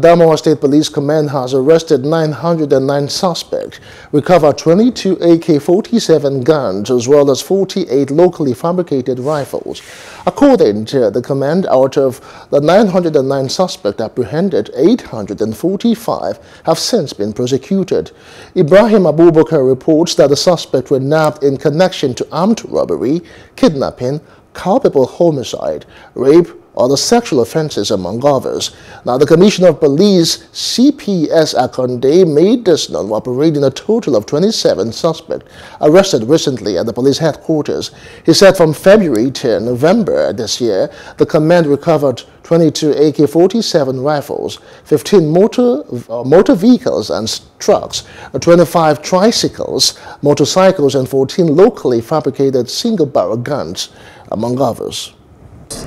Adamawa State Police Command has arrested 909 suspects, recovered 22 AK-47 guns as well as 48 locally fabricated rifles. According to the command, out of the 909 suspects apprehended, 845 have since been prosecuted. Ibrahim Abubakar reports that the suspects were nabbed in connection to armed robbery, kidnapping, culpable homicide, rape, other sexual offenses, among others. Now, the Commissioner of Police, CPS Akonde, made this known while parading a total of 27 suspects arrested recently at the police headquarters. He said from February to November this year, the command recovered 22 AK-47 rifles, 15 motor vehicles and trucks, 25 tricycles, motorcycles, and 14 locally fabricated single-barrel guns, among others.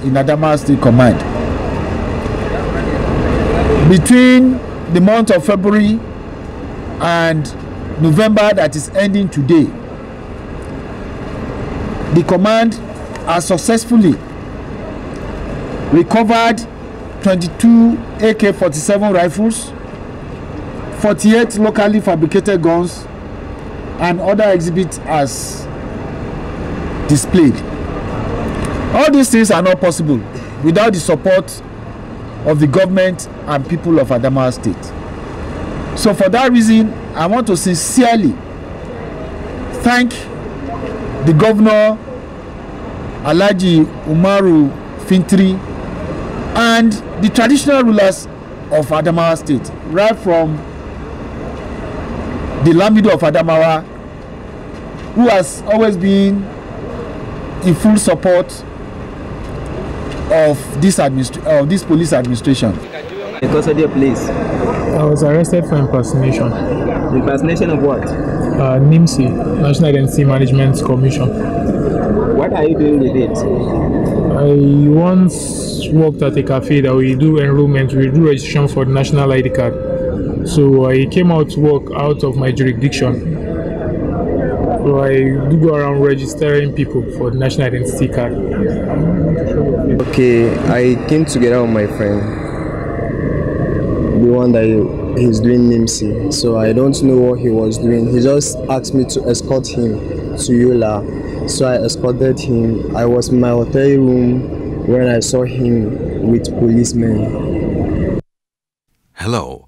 In Adamawa State Command, between the month of February and November that is ending today, the command has successfully recovered 22 AK-47 rifles, 48 locally fabricated guns, and other exhibits as displayed. All these things are not possible without the support of the government and people of Adamawa State. So for that reason, I want to sincerely thank the Governor Alhaji Umaru Fintiri and the traditional rulers of Adamawa State, right from the Lamido of Adamawa, who has always been in full support of this police administration. In custody of police. I was arrested for impersonation. Impersonation of what? NIMC, National Identity Management Commission. What are you doing with it? I once worked at a cafe that we do enrollment, we do registration for the National ID card. So I came out to work out of my jurisdiction. So I do go around registering people for the National Identity card. Okay, I came together with my friend, the one that he's doing NIMC. So I don't know what he was doing. He just asked me to escort him to Yola. So I escorted him. I was in my hotel room when I saw him with policemen. Hello.